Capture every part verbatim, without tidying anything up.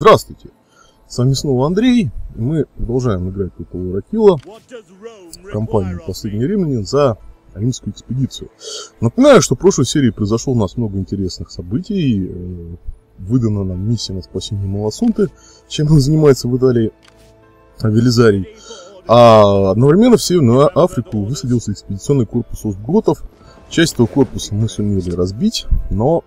Здравствуйте, с вами снова Андрей, и мы продолжаем играть по Павел Ракила в компанию «Последние Римляне» за римскую экспедицию. Напоминаю, что в прошлой серии произошло у нас много интересных событий, выдана нам миссия на спасение Маласунты, чем он занимается в Италии Велизарий, а одновременно в Северную Африку высадился экспедиционный корпус Узготов. Часть этого корпуса мы сумели разбить, но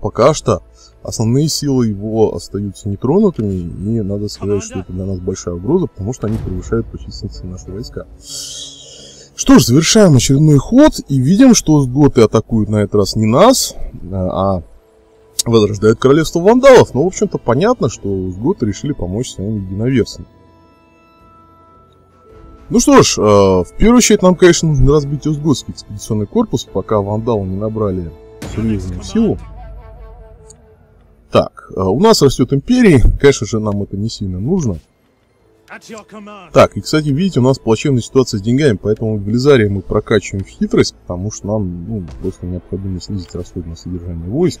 пока что основные силы его остаются нетронутыми, и надо сказать, что это для нас большая угроза, потому что они превышают по численности наши войска. Что ж, завершаем очередной ход и видим, что узготы атакуют на этот раз не нас, а возрождают королевство вандалов. Но, в общем-то, понятно, что узготы решили помочь своим единоверцам. Ну что ж, в первую очередь нам, конечно, нужно разбить узготский экспедиционный корпус, пока вандалы не набрали серьезную силу. Так, у нас растет империя, конечно же, нам это не сильно нужно. Так, и, кстати, видите, у нас плачевная ситуация с деньгами, поэтому в Велизарии мы прокачиваем хитрость, потому что нам, ну, просто необходимо снизить расходы на содержание войск.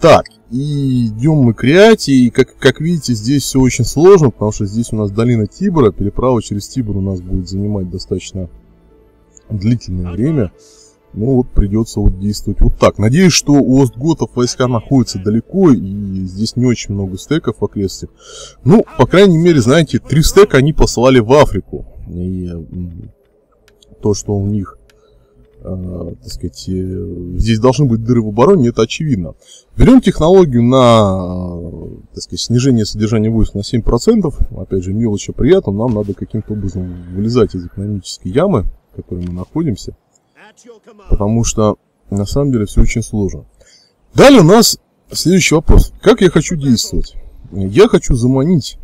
Так, и идем мы к Крятии, и, как, как видите, здесь все очень сложно, потому что здесь у нас долина Тибра, переправа через Тибр у нас будет занимать достаточно длительное время. Ну вот придется вот действовать вот так. Надеюсь, что у остготов войска находятся далеко, и здесь не очень много стеков в окрестностях. Ну, по крайней мере, знаете, три стека они послали в Африку. И то, что у них, э, так сказать, здесь должны быть дыры в обороне, это очевидно. Берем технологию на, так сказать, снижение содержания войск на семь процентов. Опять же, мелочи приятно, нам надо каким-то образом вылезать из экономической ямы, в которой мы находимся. Потому что, на самом деле, все очень сложно. Далее у нас следующий вопрос. Как я хочу действовать? Я хочу заманить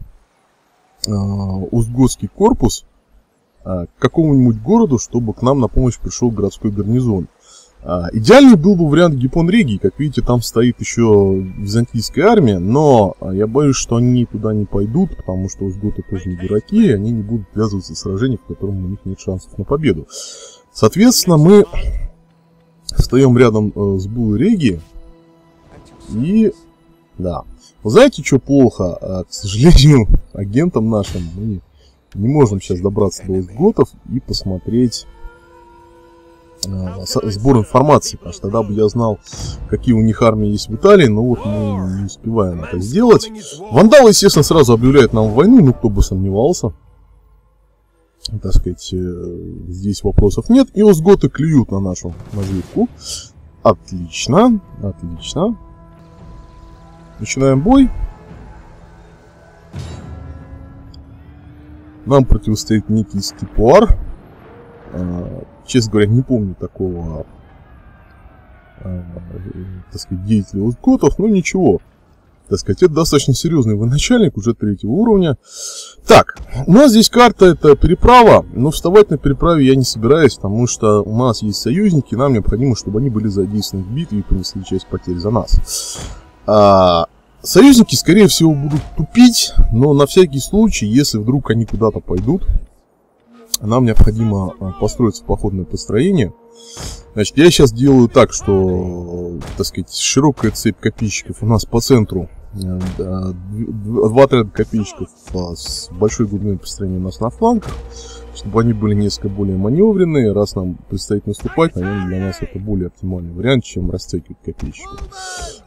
э, узготский корпус э, к какому-нибудь городу, чтобы к нам на помощь пришел городской гарнизон. Э, идеальный был бы вариант Гиппон-Регий. Как видите, там стоит еще византийская армия, но я боюсь, что они туда не пойдут, потому что узготы тоже не дураки, и они не будут ввязываться в сражение, в котором у них нет шансов на победу. Соответственно, мы встаем рядом э, с Буэреги. И... Да. Вы знаете, что плохо? А, к сожалению, агентам нашим мы не можем сейчас добраться до узготов и посмотреть э, сбор информации. Потому что тогда бы я знал, какие у них армии есть в Италии. Но вот мы не успеваем это сделать. Вандалы, естественно, сразу объявляют нам войну. Ну, кто бы сомневался. Так сказать, здесь вопросов нет. И узготы клюют на нашу наживку. Отлично, отлично. Начинаем бой. Нам противостоит некий степуар. Честно говоря, не помню такого, так сказать, деятеля узготов, но ничего. Так сказать, это достаточно серьезный военачальник, уже третьего уровня. Так, у нас здесь карта, это переправа, но вставать на переправе я не собираюсь, потому что у нас есть союзники, нам необходимо, чтобы они были задействованы в битве и понесли часть потерь за нас. А, союзники, скорее всего, будут тупить, но на всякий случай, если вдруг они куда-то пойдут, нам необходимо построиться в походное построение. Значит, я сейчас делаю так, что, так сказать, широкая цепь копейщиков у нас по центру. Два отряда копейщиков с большой глубиной построения у нас на флангах, чтобы они были несколько более маневренные. Раз нам предстоит наступать, наверное, для нас это более оптимальный вариант, чем растягивать копейщиков.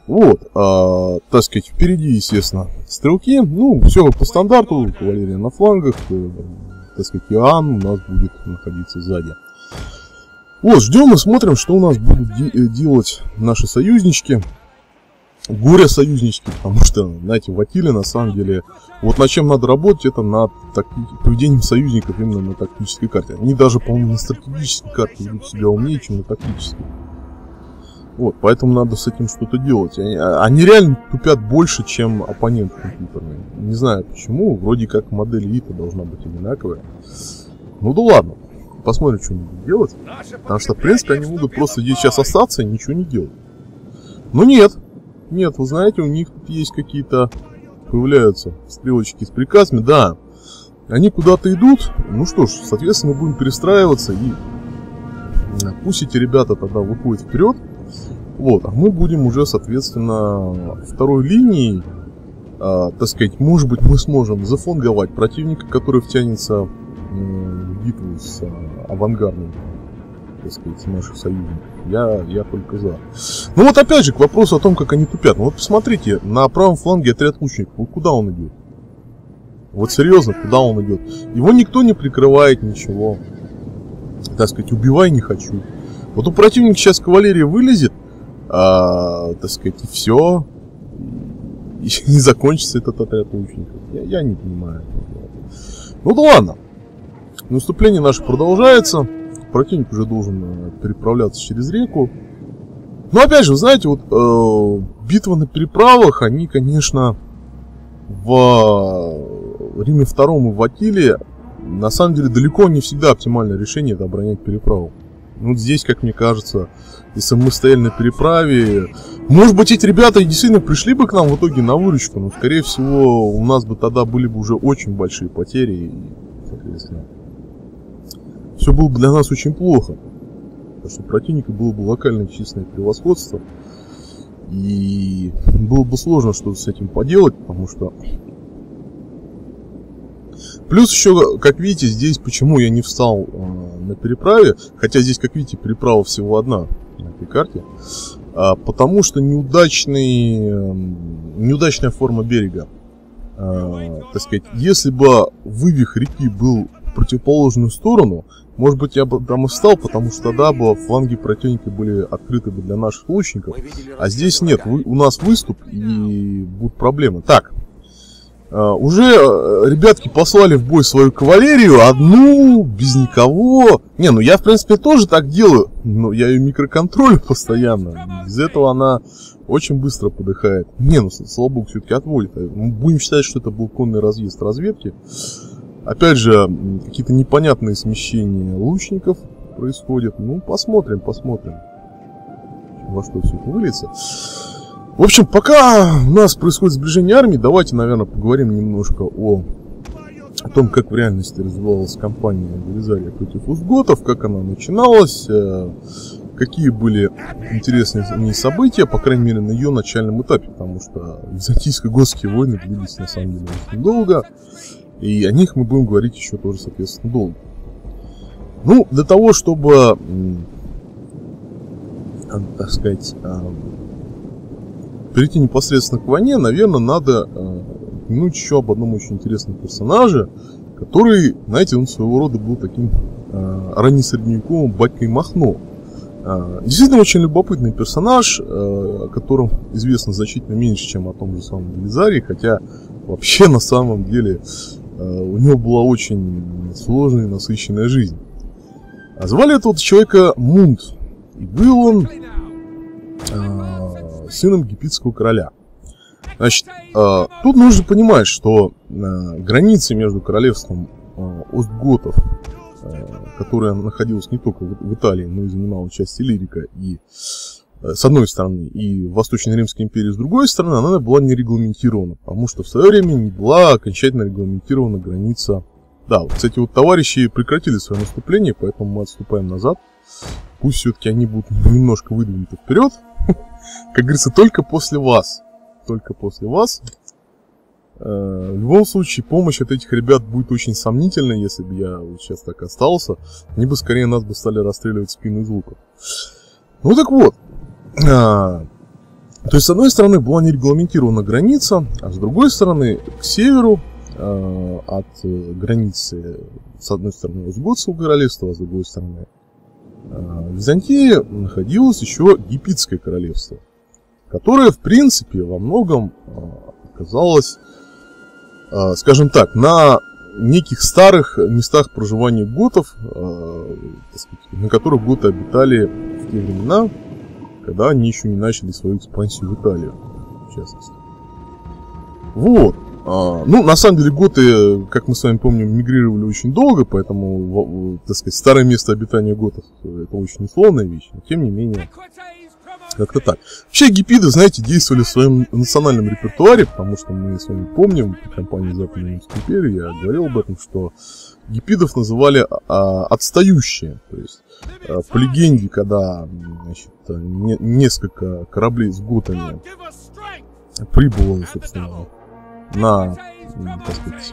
Вот, а, так сказать, впереди, естественно, стрелки. Ну, все по стандарту, кавалерия на флангах, так сказать, Иоанн у нас будет находиться сзади. Вот, ждем и смотрим, что у нас будут де делать наши союзнички. Горе-союзнички, потому что, знаете, в Атиле, на самом деле, вот над чем надо работать, это над поведением союзников именно на тактической карте. Они даже, по-моему, на стратегической карте ведут себя умнее, чем на тактической. Вот, поэтому надо с этим что-то делать. Они, они реально тупят больше, чем оппоненты компьютерные. Не знаю почему, вроде как модель элиты должна быть одинаковая. Ну да ладно. Посмотрим, что они будут делать. Потому что, в принципе, они могут просто здесь сейчас остаться и ничего не делать. Но нет. Нет, вы знаете, у них тут есть какие-то... Появляются стрелочки с приказами. Да, они куда-то идут. Ну что ж, соответственно, мы будем перестраиваться. И пусть эти ребята тогда выходят вперед. Вот, а мы будем уже, соответственно, второй линией э, так сказать, может быть, мы сможем зафонговать противника, который втянется в битву с э, авангардом, так сказать, наших союзников. Я, я только за. Ну вот опять же к вопросу о том, как они тупят. Ну вот посмотрите, на правом фланге отряд лучников. Вот куда он идет? Вот серьезно, куда он идет? Его никто не прикрывает, ничего. Так сказать, убивай не хочу. Вот у противника сейчас кавалерия вылезет, а, так сказать, и все. И не закончится этот отряд лучников. Я, я не понимаю. Ну да ладно. Наступление наше продолжается. Противник уже должен переправляться через реку. Но опять же, вы знаете, вот э, битвы на переправах, они, конечно, в Риме втором и в Атиле, на самом деле, далеко не всегда оптимальное решение — это оборонять переправу. Вот здесь, как мне кажется, если мы стояли на переправе, может быть, эти ребята и действительно пришли бы к нам в итоге на выручку, но, скорее всего, у нас бы тогда были бы уже очень большие потери, и, соответственно, все было бы для нас очень плохо. Потому что у противника было бы локальное численное превосходство. И было бы сложно что-то с этим поделать, потому что... Плюс еще, как видите, здесь почему я не встал э, на переправе. Хотя здесь, как видите, переправа всего одна на этой карте. Э, потому что неудачный, э, неудачная форма берега. Э, так сказать, если бы вывих реки был в противоположную сторону... Может быть, я бы там и встал, потому что тогда бы фланги противника были открыты бы для наших лучников. А здесь нет, вы, у нас выступ, и будут проблемы. Так, уже ребятки послали в бой свою кавалерию, одну, без никого. Не, ну я в принципе тоже так делаю, но я ее микроконтролю постоянно. Без этого она очень быстро подыхает. Не, ну слабо все-таки отводит. Мы будем считать, что это был конный разъезд разведки. Опять же, какие-то непонятные смещения лучников происходят. Ну, посмотрим, посмотрим, во что все это выльется. В общем, пока у нас происходит сближение армии, давайте, наверное, поговорим немножко о, о том, как в реальности развивалась кампания Велизария против узготов, как она начиналась, какие были интересные в ней события, по крайней мере, на ее начальном этапе, потому что византийско-готские войны длились, на самом деле, очень долго. И о них мы будем говорить еще тоже, соответственно, долго. Ну, для того, чтобы, так сказать, перейти непосредственно к войне, наверное, надо упомянуть еще об одном очень интересном персонаже, который, знаете, он своего рода был таким раннесредневековым батькой Махно. Действительно, очень любопытный персонаж, о котором известно значительно меньше, чем о том же самом Велизарии, хотя... Вообще, на самом деле, у него была очень сложная и насыщенная жизнь. А звали этого человека Мунд. И был он э, сыном гепидского короля. Значит, э, тут нужно понимать, что э, границы между королевством э, остготов, э, которое находилось не только в, в Италии, но и занимало часть Иллирика и... с одной стороны, и Восточной Римской империи с другой стороны, она была не регламентирована, потому что в свое время не была окончательно регламентирована граница. Да, вот, кстати, вот товарищи прекратили свое наступление, поэтому мы отступаем назад. Пусть все-таки они будут немножко выдвинуты вперед. Как говорится, только после вас. Только после вас. В любом случае, помощь от этих ребят будет очень сомнительной, если бы я вот сейчас так остался. Они бы скорее нас бы стали расстреливать в спину из лука. Ну так вот. А, то есть, с одной стороны, была нерегламентирована граница, а с другой стороны, к северу а, от границы, с одной стороны, Узготского королевства, а с другой стороны, а, в Византии находилось еще Гепидское королевство, которое, в принципе, во многом а, оказалось, а, скажем так, на неких старых местах проживания готов, а, так сказать, на которых готы обитали в те времена, когда они еще не начали свою экспансию в Италию, в частности. Вот. А, ну, на самом деле, готы, как мы с вами помним, мигрировали очень долго, поэтому, так сказать, старое место обитания готов — это очень условная вещь, но тем не менее, как-то так. Вообще, гепиды, знаете, действовали в своем национальном репертуаре, потому что мы с вами помним, по компании Западной Римской империи, я говорил об этом, что гепидов называли а, отстающие, то есть а, по легенде, когда, значит, не, несколько кораблей с готами прибыло, собственно, на, так сказать,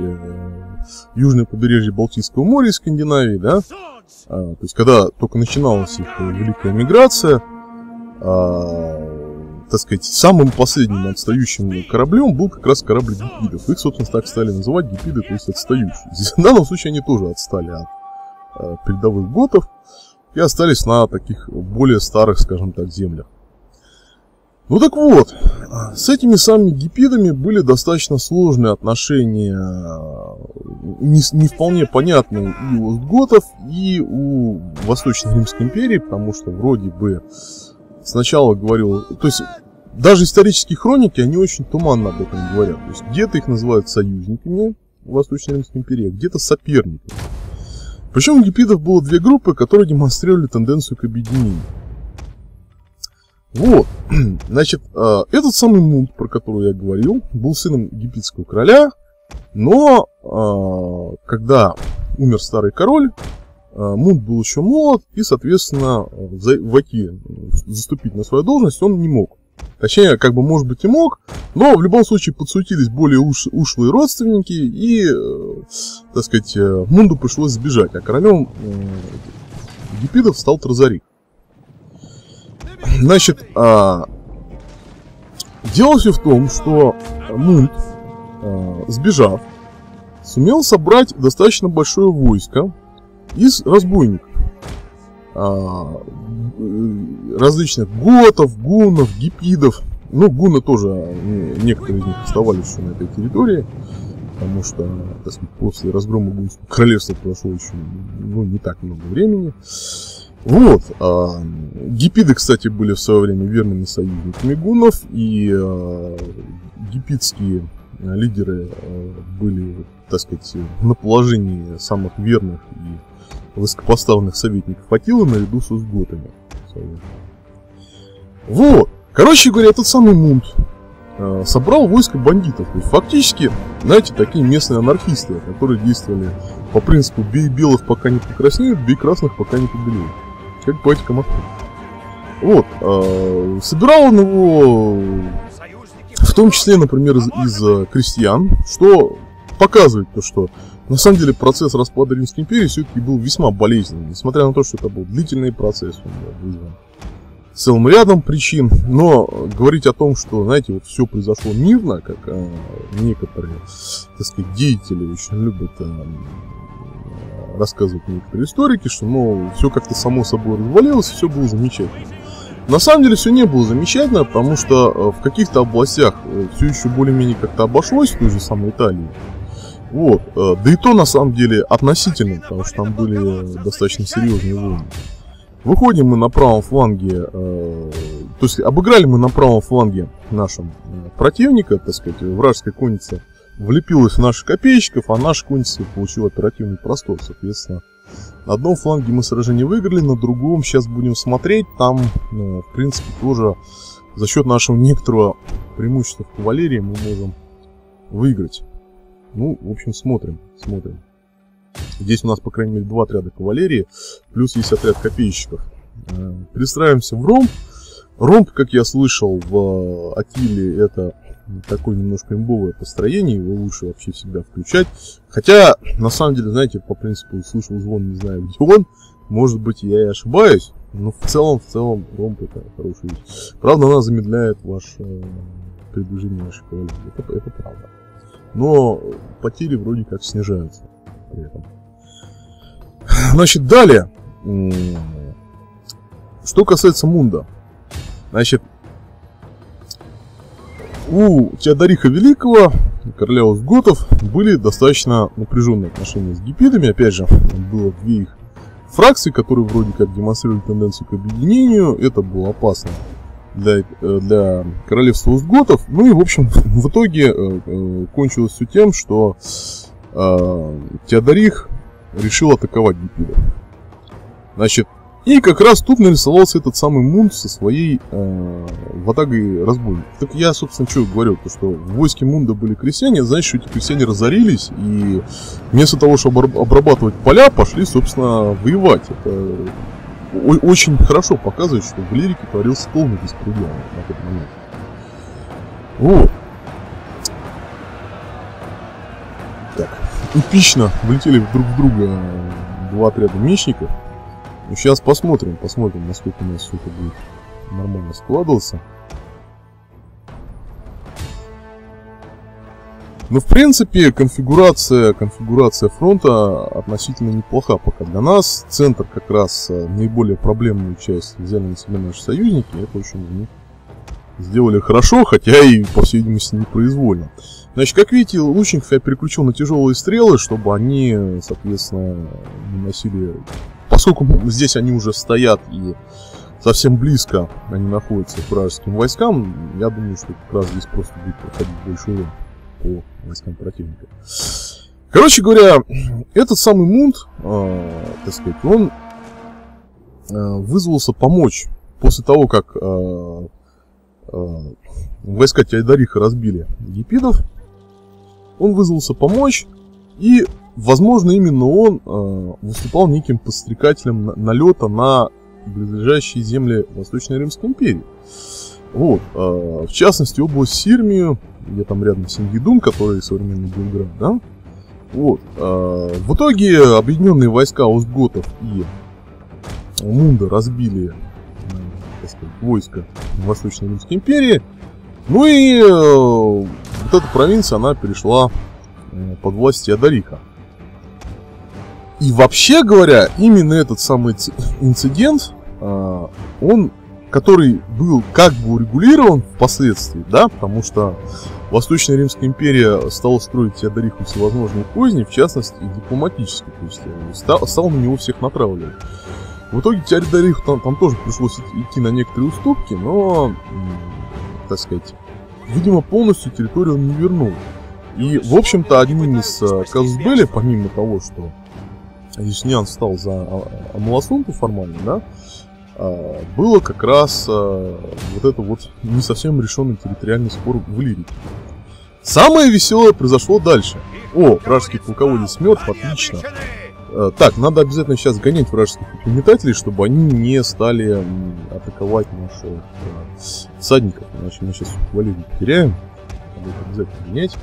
южное побережье Балтийского моря и Скандинавии, да, то есть когда только начиналась их великая миграция, так сказать, самым последним отстающим кораблем был как раз корабль гепидов. Их, собственно, так стали называть гепиды, то есть отстающие. Здесь, в данном случае, они тоже отстали от передовых готов и остались на таких более старых, скажем так, землях. Ну так вот, с этими самыми гепидами были достаточно сложные отношения, не, не вполне понятные и у остготов, и у Восточной Римской империи, потому что вроде бы сначала говорил, то есть даже исторические хроники, они очень туманно об этом говорят. То есть где-то их называют союзниками в Восточной Римской империи, а где-то соперниками. Причем у гепидов было две группы, которые демонстрировали тенденцию к объединению. Вот, значит, этот самый Мунд, про которого я говорил, был сыном египетского короля, но когда умер старый король, Мунд был еще молод, и, соответственно, войти, заступить на свою должность он не мог. Точнее, как бы, может быть, и мог, но в любом случае подсуетились более уш, ушлые родственники, и, так сказать, Мунду пришлось сбежать, а королем гепидов стал Тразарик. Значит, а, дело все в том, что Мунд, а, сбежав, сумел собрать достаточно большое войско из разбойников. А, различных готов, гуннов, гепидов. Ну, гунны тоже, некоторые из них оставались еще на этой территории, потому что, так сказать, после разгрома гунского королевства прошло еще, ну, не так много времени. Вот, а, гепиды, кстати, были в свое время верными союзниками гуннов, и а, гепидские лидеры а, были, так сказать, на положении самых верных и высокопоставленных советников Атилы наряду с узготами. Вот, короче говоря, этот самый Мунд а, собрал войско бандитов, то есть фактически, знаете, такие местные анархисты, которые действовали по принципу «бей белых, пока не покраснеют, бей красных, пока не побелеют», как поэтика Мартына. Вот, э, собирал он его, в том числе, например, из, из э, крестьян, что показывает то, что на самом деле процесс распада Римской империи все-таки был весьма болезненным, несмотря на то, что это был длительный процесс, он был вызван целым рядом причин, но говорить о том, что, знаете, вот все произошло мирно, как э, некоторые, так сказать, деятели очень любят э, рассказывают некоторые историки, что, мол, все как-то само собой развалилось, все было замечательно. На самом деле все не было замечательно, потому что в каких-то областях все еще более-менее как-то обошлось, в той же самой Италии. Вот. Да и то, на самом деле, относительно, потому что там были достаточно серьезные войны. Выходим мы на правом фланге, э, то есть обыграли мы на правом фланге нашим противника, так сказать, вражеская конница влепилась в наших копейщиков, а наша конница получила оперативный простор. Соответственно, на одном фланге мы сражение выиграли, на другом сейчас будем смотреть. Там, ну, в принципе, тоже за счет нашего некоторого преимущества в кавалерии мы можем выиграть. Ну, в общем, смотрим, смотрим. Здесь у нас, по крайней мере, два отряда кавалерии, плюс есть отряд копейщиков. Перестраиваемся в ромб. Ромб, как я слышал, в Атиле это такое немножко имбовое построение, его лучше вообще всегда включать. Хотя, на самом деле, знаете, по принципу слышал звон, не знаю где он, может быть, я и ошибаюсь, но в целом, в целом, ромб это хорошая вещь. Правда, она замедляет ваше э, передвижение вашей кавалерии, это, это правда. Но потери вроде как снижаются при этом. Значит, далее, что касается Мунда, значит, у Теодориха Великого, короля узготов, были достаточно напряженные отношения с гепидами. Опять же, было две их фракции, которые вроде как демонстрировали тенденцию к объединению. Это было опасно для, для королевства узготов. Ну и, в общем, в итоге кончилось все тем, что Теодорих решил атаковать гепидов. Значит, и как раз тут нарисовался этот самый Мунд со своей э, ватагой разбойников. Так я, собственно, что говорю, то что в войске Мунда были крестьяне, значит, что эти крестьяне разорились, и вместо того, чтобы обрабатывать поля, пошли, собственно, воевать. Это очень хорошо показывает, что в Иллирике творился полный беспредел на тот момент. Вот. эпично влетели друг в друга два отряда мечников. Ну, сейчас посмотрим, посмотрим, насколько у нас все это будет нормально складываться. Но в принципе конфигурация, конфигурация фронта относительно неплоха пока для нас. Центр как раз наиболее проблемную часть взяли на себя наши союзники. Это очень они сделали хорошо, хотя и по всей видимости непроизвольно. Значит, как видите, лучников я переключил на тяжелые стрелы, чтобы они, соответственно, наносили... Поскольку здесь они уже стоят и совсем близко они находятся к вражеским войскам, я думаю, что как раз здесь просто будет проходить больше урон по войскам противника. Короче говоря, этот самый Мунд, э, так сказать, он э, вызвался помочь после того, как э, э, войска Теодориха разбили гепидов. Он вызвался помочь, и, возможно, именно он э, выступал неким подстрекателем на налета на близлежащие земли Восточной Римской империи. Вот, э, в частности, область Сирмию, где там рядом Сингидун, который современный Белград, да? Вот, э, в итоге объединенные войска Остготов и Мунда разбили, так сказать, войска Восточной Римской империи. Ну и э, вот эта провинция, она перешла э, под власть Одариха. И вообще говоря, именно этот самый инцидент, э, он... который был как бы урегулирован впоследствии, да, потому что Восточная Римская империя стала строить Теодориху всевозможные козни, в частности, и дипломатические, то есть стал, стал на него всех натравливать. В итоге Теодориху там, там тоже пришлось идти на некоторые уступки, но, так сказать, видимо, полностью территорию он не вернул. И, в общем-то, одним из казус белли, помимо того, что Юстиниан стал за Маласунту формально, да, было как раз а, вот это вот не совсем решенный территориальный спор в Иллирике. Самое веселое произошло дальше. О, вражеский полководец мертв, отлично. А, так, надо обязательно сейчас гонять вражеских угнетателей, чтобы они не стали атаковать наших а, всадников. Иначе мы сейчас Валерию потеряем. Надо это обязательно гонять.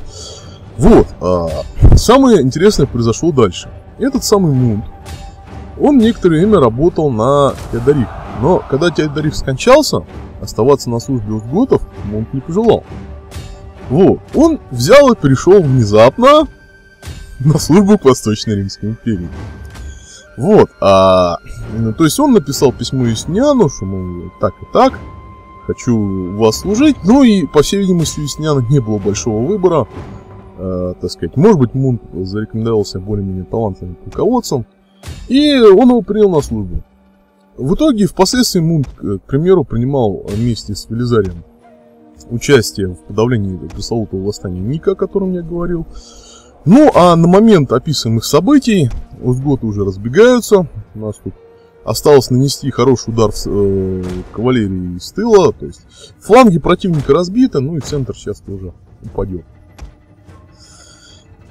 Вот, а, самое интересное произошло дальше. Этот самый Мунд, он некоторое время работал на Теодорих. Но когда Теодорих скончался, оставаться на службе у готов он не пожелал. Вот. Он взял и перешел внезапно на службу к Восточной Римской империи. Вот. А, то есть он написал письмо Юстиниану, что, мол, так и так, хочу вас служить. Ну и, по всей видимости, у Юстиниана не было большого выбора. Э, так сказать, может быть, Мунд зарекомендовался более-менее талантливым руководцем. И он его принял на службу. В итоге, впоследствии Мунд, к примеру, принимал вместе с Велизарием участие в подавлении пресловутого восстания Ника, о котором я говорил. Ну, а на момент описанных событий узготы уже разбегаются. У нас тут осталось нанести хороший удар в, э, кавалерии с тыла. То есть фланги противника разбиты, ну и центр сейчас тоже упадет.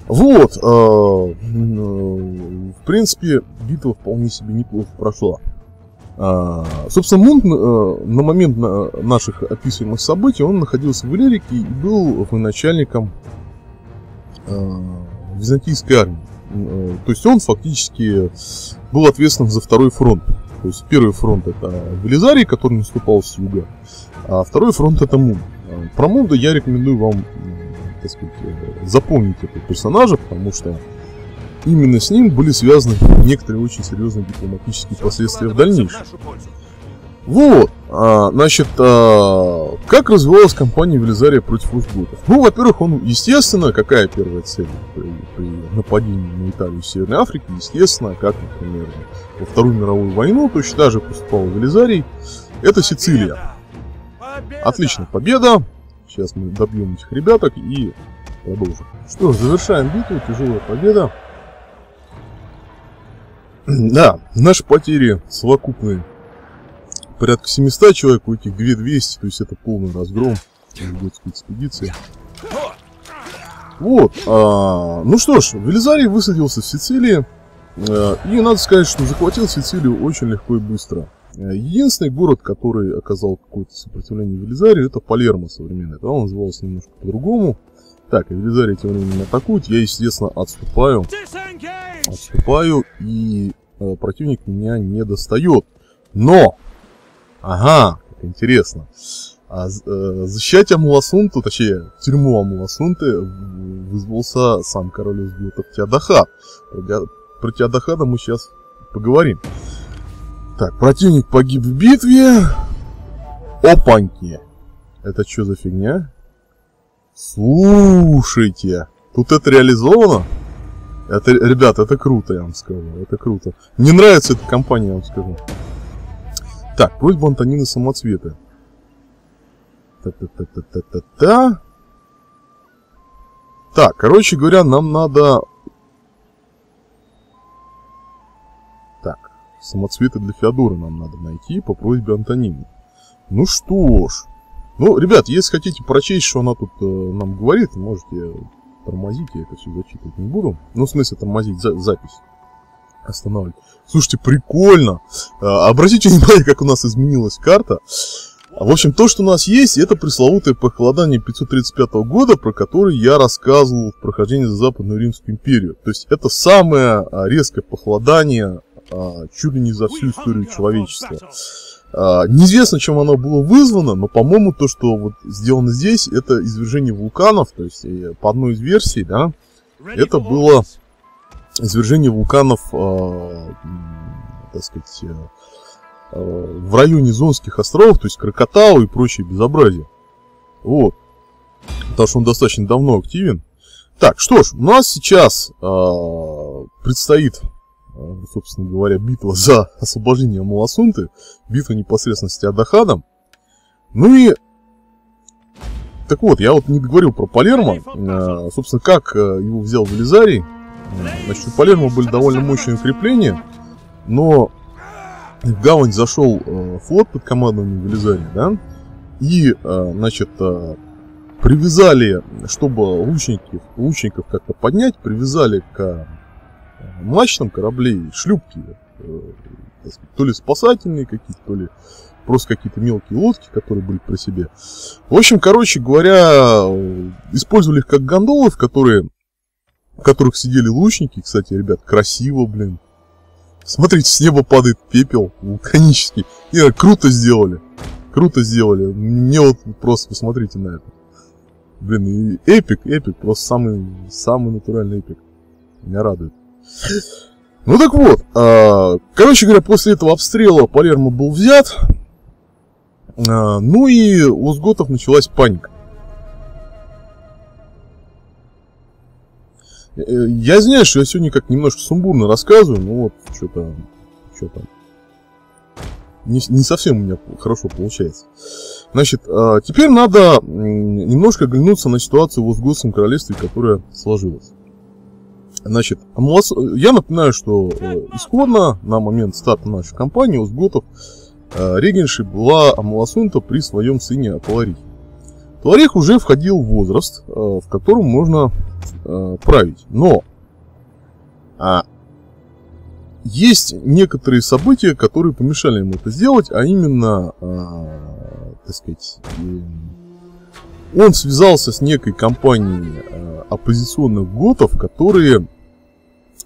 Вот, э, э, в принципе, битва вполне себе неплохо прошла. Э, собственно, Мунд э, на момент на, наших описываемых событий, он находился в Иллирике и был военачальником э, византийской армии. Э, то есть он фактически был ответственен за второй фронт. То есть первый фронт это Велизарий, который наступал с юга, а второй фронт это Мунд. Про Мунда я рекомендую вам... так сказать, запомнить этого персонажа, потому что именно с ним были связаны некоторые очень серьезные дипломатические последствия в дальнейшем. Вот, а, значит, а, как развивалась кампания Велизария против узготов? Ну, во-первых, он, естественно, какая первая цель при, при нападении на Италию и Северной Африки, естественно, как, например, во Вторую мировую войну, точно так же поступал Велизарий, это Сицилия. Отлично, победа. Сейчас мы добьем этих ребяток и продолжим. Что ж, завершаем битву. Тяжелая победа. Да, наши потери совокупные. Порядка семисот человек, у этих две тысячи двести. То есть это полный разгром узготской экспедиции. Вот. А, ну что ж, Велизарий высадился в Сицилии. А, и надо сказать, что захватил Сицилию очень легко и быстро. Единственный город, который оказал какое-то сопротивление Велизарию, это Палермо современное. Да, он назывался немножко по-другому. Так, Велизарий тем временем атакует. Я, естественно, отступаю. Отступаю, и э, противник меня не достает. Но! Ага, интересно. А, э, защищать Амуласунту, точнее, тюрьму Амуласунты вызвался сам король узготов Теодахад. Про Теодахада мы сейчас поговорим. Так, противник погиб в битве. Опаньки. Это что за фигня? Слушайте, тут это реализовано? Это, ребята, это круто, я вам скажу. Это круто. Мне нравится эта компания, я вам скажу. Так, просьба Антонина самоцвета. Та-та-та-та-та-та-та. Так, короче говоря, нам надо... Так, самоцветы для Феодора нам надо найти по просьбе Антонины. Ну что ж. Ну, ребят, если хотите прочесть, что она тут э, нам говорит, можете тормозить, я это все зачитывать не буду. Ну, в смысле тормозить, за запись останавливать. Слушайте, прикольно. Э, обратите внимание, как у нас изменилась карта. В общем, то, что у нас есть, это пресловутое похолодание пятьсот тридцать пятого года, про которое я рассказывал в прохождении за Западную Римскую империю. То есть, это самое резкое похолодание э, чуть ли не за всю историю человечества. Неизвестно, чем оно было вызвано, но, по-моему, то, что вот сделано здесь, это извержение вулканов, то есть, по одной из версий, да, это было извержение вулканов, э, так сказать, э, в районе Зонских островов, то есть Кракатау и прочее безобразие. Вот. Потому что он достаточно давно активен. Так, что ж, у нас сейчас э, предстоит... собственно говоря, битва за освобождение Маласунты, битва непосредственно с Теодахадом. Ну и... Так вот, я вот не договорил про Палермо. А, собственно, как его взял Велизарий. Значит, у Палермо были довольно мощные укрепления, но в гавань зашел флот под командованием Велизария, да? И, значит, привязали, чтобы лучников, лучников как-то поднять, привязали к... мачтам кораблей шлюпки, э, так сказать, то ли спасательные какие-то, то ли просто какие-то мелкие лодки, которые были при себе. В общем, короче говоря, использовали их как гондолы, в, которые, в которых сидели лучники. Кстати, ребят, красиво, блин. Смотрите, с неба падает пепел вулканический. И круто сделали. Круто сделали. Мне вот просто посмотрите на это. Блин, эпик, эпик. Просто самый, самый натуральный эпик. Меня радует. Ну так вот, э, короче говоря, после этого обстрела Палермо был взят, э, ну и у узготов началась паника. Э, я извиняюсь, что я сегодня как немножко сумбурно рассказываю, но вот что-то, что-то не, не совсем у меня хорошо получается. Значит, э, теперь надо немножко оглянуться на ситуацию в узготском королевстве, которая сложилась. Значит, я напоминаю, что исходно на момент старта нашей кампании узготов регеншей была Амаласунта при своем сыне Аталарихе. Аталарих уже входил в возраст, в котором можно править. Но есть некоторые события, которые помешали ему это сделать, а именно, так сказать, он связался с некой компанией оппозиционных готов, которые,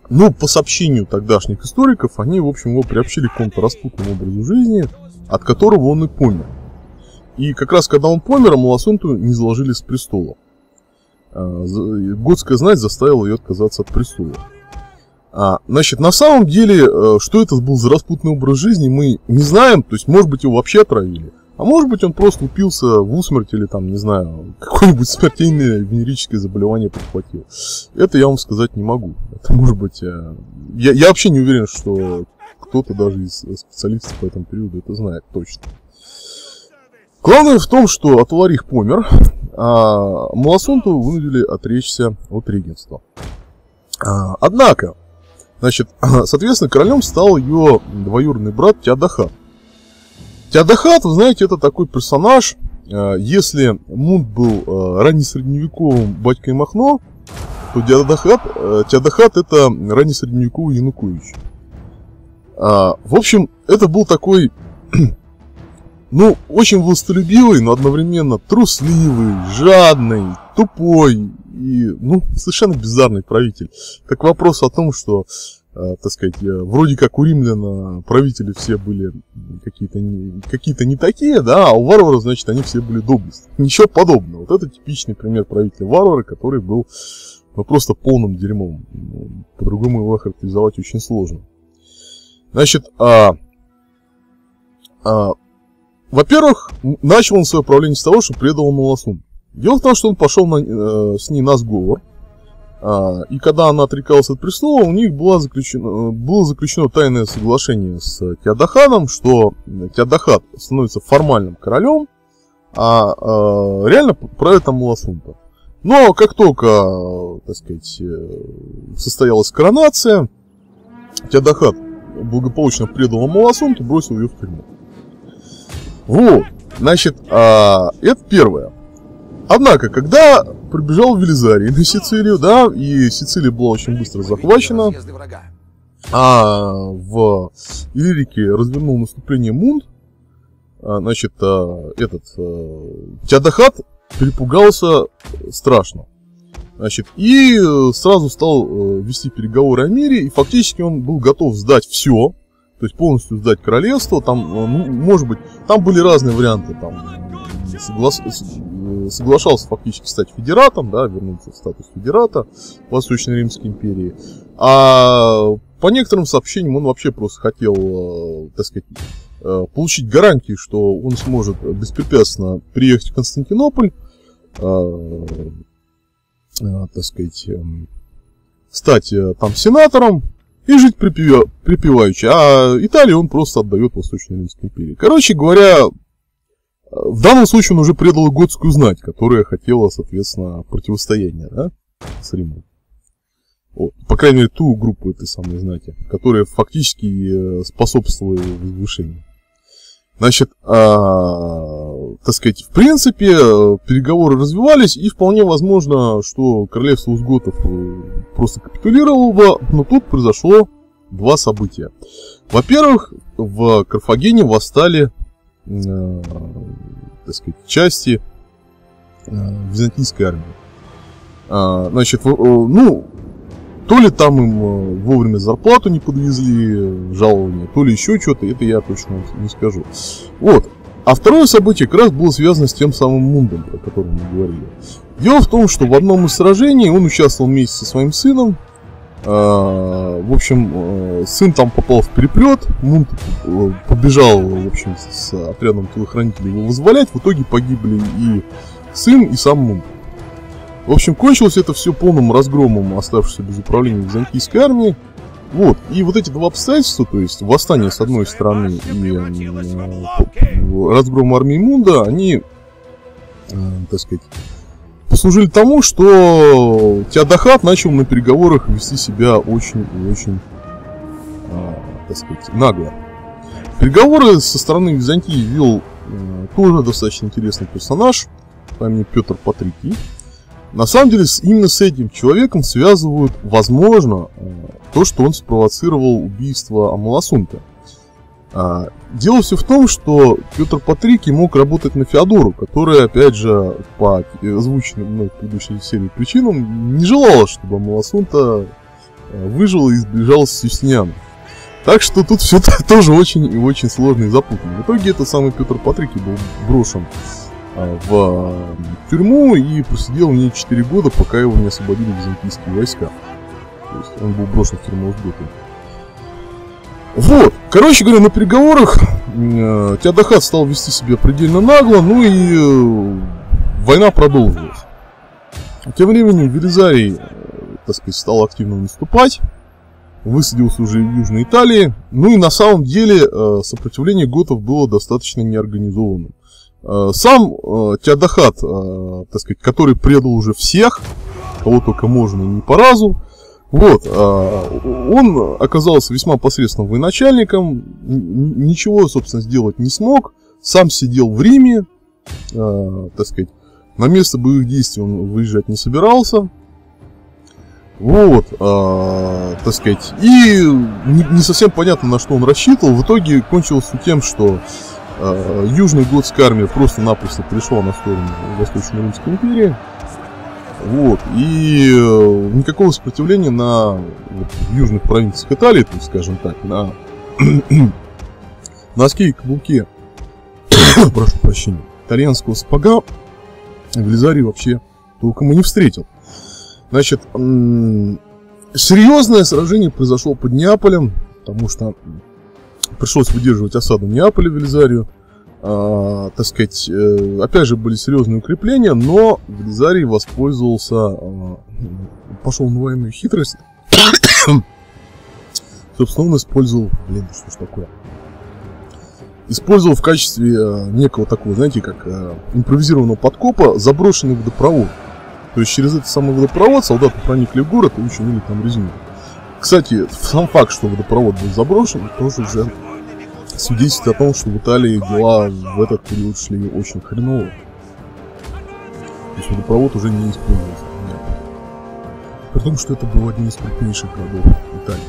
ну, по сообщению тогдашних историков, они, в общем, его приобщили к какому-то распутному образу жизни, от которого он и помер. И как раз когда он помер, Маласунту не заложили с престола. Готская знать заставила ее отказаться от престола. А, значит, на самом деле, что это был за распутный образ жизни, мы не знаем, то есть, может быть, его вообще отравили. А может быть, он просто упился в усмерть или там, не знаю, какое-нибудь смертельное венерическое заболевание подхватил. Это я вам сказать не могу. Это может быть... Я, я вообще не уверен, что кто-то даже из специалистов по этому периоду это знает точно. Главное в том, что Аталарих помер, а Маласунту вынудили отречься от регенства. А, однако, значит, соответственно, королем стал ее двоюродный брат Теодахад. Теодахад, вы знаете, это такой персонаж, если Мунд был раннесредневековым батькой Махно, то Теодахад, Теодахад это раннесредневековый Янукович. В общем, это был такой Ну, очень властолюбивый, но одновременно трусливый, жадный, тупой и, ну, совершенно бездарный правитель. Так к вопросу о том, что, э, так сказать, вроде как у римлян правители все были какие-то не, какие-то не такие, да, а у варваров, значит, они все были доблестные. Ничего подобного. Вот это типичный пример правителя варвара, который был, ну, просто полным дерьмом. По-другому его охарактеризовать очень сложно. Значит, а... а во-первых, начал он свое правление с того, что предал он Маласунту. Дело в том, что он пошел на, э, с ней на сговор, э, и когда она отрекалась от престола, у них была заключена, было заключено тайное соглашение с Теодахадом, что Теодахад становится формальным королем, а э, реально правит там Маласунта. Но как только, так сказать, состоялась коронация, Теодахад благополучно предал Маласунту, бросил ее в тюрьму. Вот, значит, а, это первое. Однако, когда прибежал Велизарий на Сицилию, да, и Сицилия была очень быстро захвачена, а в Иллирике развернул наступление Мунд, а, значит, а, этот а, Теодахад перепугался страшно. Значит, и сразу стал вести переговоры о мире, и фактически он был готов сдать все. То есть полностью сдать королевство, там, ну, может быть, там были разные варианты, там, согла... соглашался фактически стать федератом, да, вернуться в статус федерата Восточной Римской империи, а по некоторым сообщениям он вообще просто хотел, так сказать, получить гарантии, что он сможет беспрепятственно приехать в Константинополь, так сказать, стать там сенатором, и жить припев... припеваючи, а Италию он просто отдает Восточной Римской империи. Короче говоря, в данном случае он уже предал готскую знать, которая хотела, соответственно, противостояния, да, с Римом. Вот. По крайней мере, ту группу этой самой знати, которая фактически способствовала его возвышению. Значит, а, так сказать, в принципе, переговоры развивались, и вполне возможно, что королевство Узготов просто капитулировало, но тут произошло два события. Во-первых, в Карфагене восстали, а, так сказать, части византийской армии. А, значит, ну, то ли там им вовремя зарплату не подвезли, жалование, то ли еще что-то, это я точно не скажу. Вот. А второе событие как раз было связано с тем самым Мундом, о котором мы говорили. Дело в том, что в одном из сражений он участвовал вместе со своим сыном. В общем, сын там попал в переплет, Мунд побежал, в общем, с отрядом телохранителей его вызволять. В итоге погибли и сын, и сам Мунд. В общем, кончилось это все полным разгромом оставшейся без управления византийской армии. Вот. И вот эти два обстоятельства, то есть восстание с одной стороны и разгром армии Мунда, они, так сказать, послужили тому, что Теодахад начал на переговорах вести себя очень и очень, так сказать, нагло. Переговоры со стороны Византии вел тоже достаточно интересный персонаж, по имени Петр Патрикий. На самом деле, именно с этим человеком связывают, возможно, то, что он спровоцировал убийство Маласунта. Дело все в том, что Петр Патрикий мог работать на Феодору, которая, опять же, по озвученным мной в предыдущей серии причинам, не желала, чтобы Маласунта выжил и сбежал с Юстинианом. Так что тут все тоже очень и очень сложно и запутанно. В итоге этот самый Петр Патрикий был брошен в тюрьму и просидел в ней четыре года, пока его не освободили византийские войска. То есть он был брошен в тюрьму Узготами. Вот, короче говоря, на переговорах э, Теодахад стал вести себя предельно нагло, ну и э, война продолжилась. Тем временем Велизарий, э, так сказать, стал активно наступать, высадился уже в Южной Италии, ну и на самом деле э, сопротивление готов было достаточно неорганизованным. Сам э, Теодахад, э, так сказать, который предал уже всех, кого только можно и не по разу, вот, э, он оказался весьма посредственным военачальником, ничего, собственно, сделать не смог, сам сидел в Риме, э, так сказать, на место боевых действий он выезжать не собирался, вот, э, так сказать, и не, не совсем понятно, на что он рассчитывал. В итоге кончилось тем, что Южная готская армия просто-напросто пришла на сторону Восточной Римской империи. Вот. И никакого сопротивления на вот, южных провинциях Италии, то есть, скажем так, на носке и каблуке, прошу прощения, итальянского сапога Велизарий вообще толком и не встретил. Значит, серьезное сражение произошло под Неаполем, потому что пришлось выдерживать осаду Неаполя Велизарию. А, так сказать, опять же были серьезные укрепления, но Велизарий воспользовался, а, пошел на военную хитрость. Собственно, он использовал, блин, что ж такое, использовал в качестве а, некого такого, знаете, как а, импровизированного подкопа заброшенный водопровод. То есть через этот самый водопровод солдаты проникли в город и учинили там резину. Кстати, сам факт, что водопровод был заброшен, тоже уже свидетельствует о том, что в Италии дела в этот период шли очень хреново. То есть водопровод уже не использовался. При том, что это был один из крупнейших городов Италии.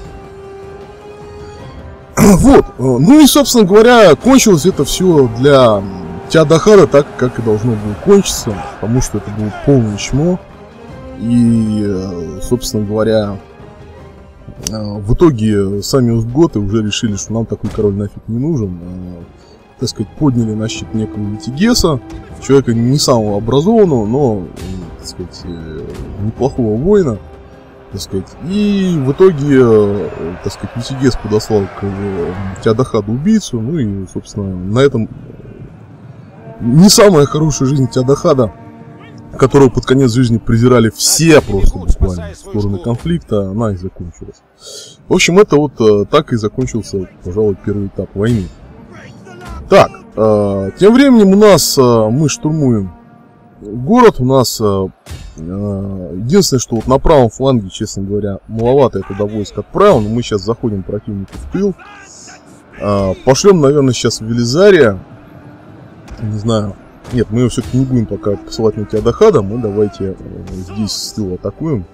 Вот. Ну и, собственно говоря, кончилось это все для Теодахада так, как и должно было кончиться, потому что это было полное чмо. И, собственно говоря, в итоге сами узготы уже решили, что нам такой король нафиг не нужен. Так сказать, подняли на щит некого Витигеса, человека не самого образованного, но, так сказать, неплохого воина, так сказать. И в итоге, так сказать, Витигес подослал к Теодахаду убийцу. Ну и, собственно, на этом не самая хорошая жизнь Теодахада, которого под конец жизни презирали все просто буквально в сторону конфликта, она и закончилась. В общем, это вот э, так и закончился, пожалуй, первый этап войны. Так, э, тем временем у нас, э, мы штурмуем город, у нас э, единственное, что вот на правом фланге, честно говоря, маловато я туда войск отправил, но мы сейчас заходим противнику в тыл. Э, пошлем, наверное, сейчас в Велизария, не знаю. Нет, мы его все-таки не будем пока посылать на Теодахада, мы давайте здесь с тыла атакуем,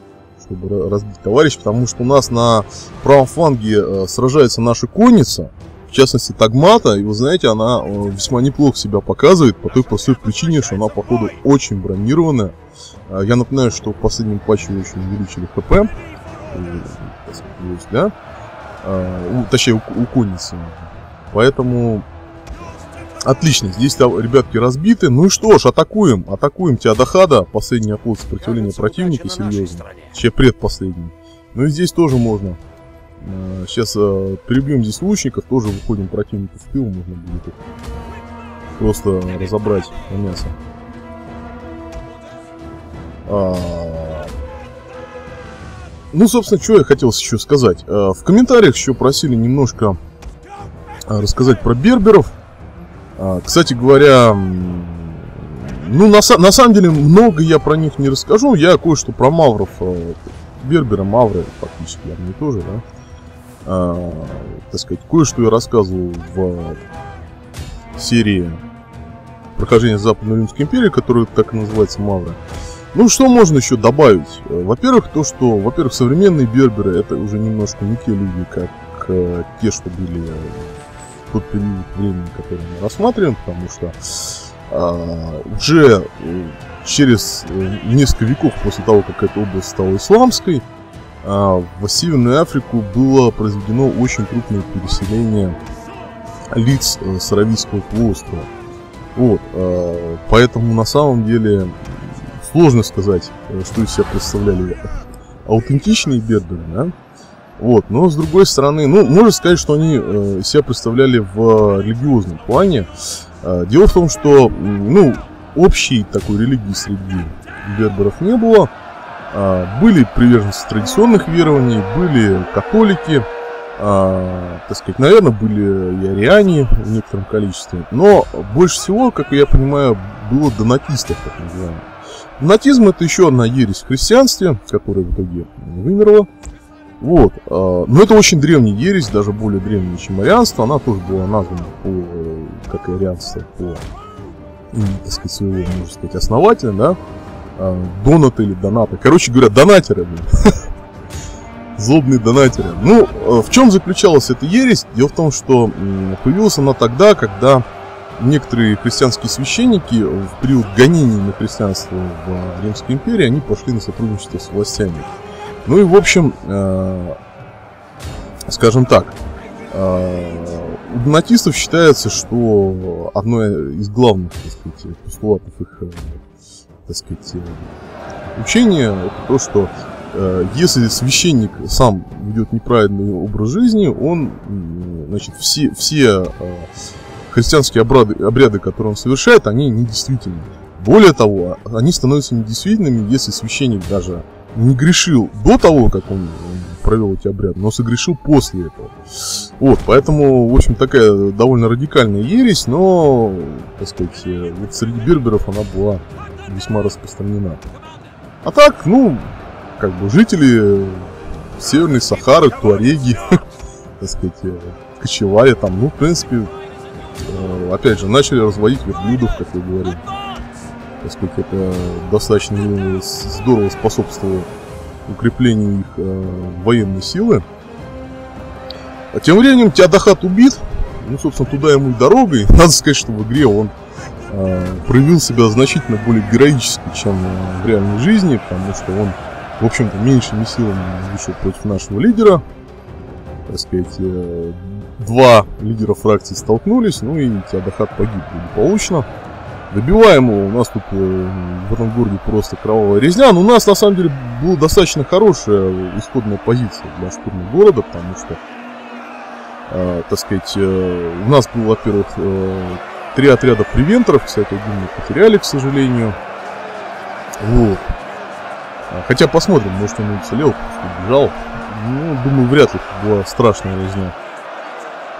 чтобы разбить товарищ, потому что у нас на правом фланге сражается наша конница, в частности Тагмата, и вы знаете, она весьма неплохо себя показывает по той простой причине, что она походу очень бронированная. Я напоминаю, что в последнем патче очень увеличили ХП, да? Точнее у конницы, поэтому... Отлично, здесь, ребятки, разбиты. Ну и что ж, атакуем. Атакуем Теодахада. Последний оплот сопротивления противника, серьезно. Еще предпоследний. Ну и здесь тоже можно. Сейчас перебьем здесь лучников. Тоже выходим противнику в тыл. Можно будет просто разобрать мясо. Ну, собственно, что я хотел еще сказать. В комментариях еще просили немножко рассказать про берберов. Кстати говоря, ну на, на самом деле много я про них не расскажу. Я кое-что про мавров, бербера, мавры, фактически, они тоже, да, а, так сказать, кое-что я рассказывал в серии прохождения Западной Римской империи, которая так и называется мавры. Ну что можно еще добавить? Во-первых, то, что, во-первых, современные берберы это уже немножко не те люди, как те, что были тот период времени, который мы рассматриваем, потому что а, уже через несколько веков после того, как эта область стала исламской, а, в Северную Африку было произведено очень крупное переселение лиц а, с Аравийского полуострова. Вот, а, поэтому на самом деле сложно сказать, что из себя представляли аутентичные берберы, да? Вот, но с другой стороны, ну, можно сказать, что они э, себя представляли в э, религиозном плане. Э, дело в том, что, ну, общей такой религии среди берберов не было. Э, были приверженцы традиционных верований, были католики, э, так сказать, наверное, были и ариане в некотором количестве. Но больше всего, как я понимаю, было донатистов, так называемых. Донатизм — это еще одна ересь в христианстве, которая в итоге вымерла. Вот, но это очень древняя ересь, даже более древняя, чем арианство. Она тоже была названа, по, как и арианство, по, так сказать, своего, можно сказать, основателя, да? Донаты или донаты. Короче говоря, донатеры, блин. Злобные донатеры. Ну, в чем заключалась эта ересь? Дело в том, что появилась она тогда, когда некоторые христианские священники в период гонений на христианство в Римской империи, они пошли на сотрудничество с властями. Ну и, в общем, э, скажем так, э, у донатистов считается, что одно из главных, так сказать, постулатов их, так сказать, учения, это то, что э, если священник сам ведет неправильный образ жизни, он, значит, все... все э, христианские обряды, обряды, которые он совершает, они недействительны. Более того, они становятся недействительными, если священник даже не грешил до того, как он провел эти обряды, но согрешил после этого. Вот, поэтому, в общем, такая довольно радикальная ересь, но, так сказать, вот среди берберов она была весьма распространена. А так, ну, как бы жители Северной Сахары, Туареги, так сказать, кочевали там, ну, в принципе... Опять же, начали разводить верблюдов, как я говорил, поскольку это достаточно здорово способствовало укреплению их э, военной силы. А тем временем Теодахад убит, ну, собственно, туда ему и дорога, и надо сказать, что в игре он э, проявил себя значительно более героически, чем э, в реальной жизни, потому что он, в общем-то, меньшими силами вышел против нашего лидера, так сказать, э, Два лидера фракции столкнулись, ну и Теодахад погиб благополучно. Добиваемого у нас тут э, в этом городе просто кровавая резня. Но у нас на самом деле была достаточно хорошая исходная позиция для штурма города, потому что, э, так сказать, э, у нас было, во-первых, э, три отряда превенторов, кстати, один мы потеряли, к сожалению. Вот. Хотя посмотрим, может он уцелел, просто бежал. Ну, думаю, вряд ли это была страшная резня.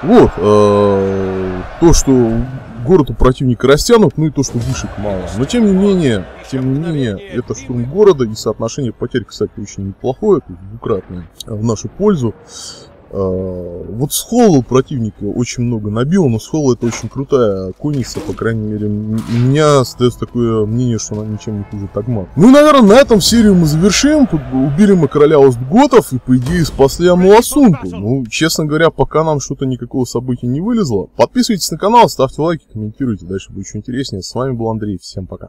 Вот, э, то, что город у противника растянут, ну и то, что вышек мало. Но тем не менее, тем не менее, это штурм города, и соотношение потерь, кстати, очень неплохое, двукратное, в нашу пользу. Э, вот с холла противника очень много набил, но с холла это очень крутая конница, по крайней мере, у меня остается такое мнение, что она ничем не хуже Тагмат. Ну и, наверное, на этом серию мы завершим. Тут убили мы короля Остготов и, по идее, спасли Маласунту. Ну, честно говоря, пока нам что-то никакого события не вылезло. Подписывайтесь на канал, ставьте лайки, комментируйте, дальше будет еще интереснее. С вами был Андрей, всем пока.